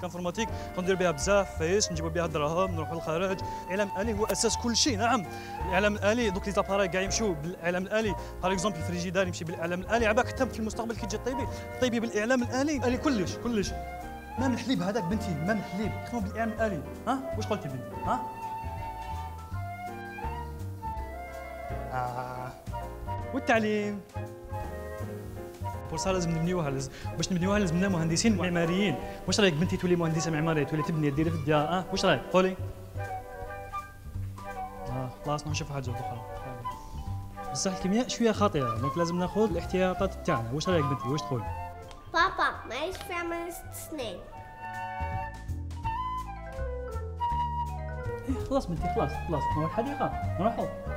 كانفورماتيك كندير بها بزاف فايش نجيبو بها الدراهم نروحو للخارج. الاعلام الالي هو اساس كل شيء. نعم الاعلام الالي دوك لي زاباري كاع يمشيو بالاعلام الالي، باغ اكزومبل الفريجيدار يمشي بالاعلام الالي، عباك حتى في المستقبل كي تجي الطبي بالاعلام الالي، الالي كلش. مام الحليب هذاك بنتي، مام الحليب خدمو بالاعلام الالي. ها واش قلتي بنتي؟ ها والتعليم فرصه لازم نبنيوها، لازم باش نبنيوها لازمنا مهندسين معماريين. واش رايك بنتي تولي مهندسه معماريه، تولي تبني ديري في الدار؟ واش رايك؟ قولي. خلاص نشوف حاجه اخرى. بصح الكيمياء شويه خطيره، دونك لازم ناخذ الاحتياطات تاعنا. واش رايك بنتي؟ واش تقول؟ بابا ماهيش فاهمه استثناء. خلاص بنتي خلاص نروح الحديقه نروحوا.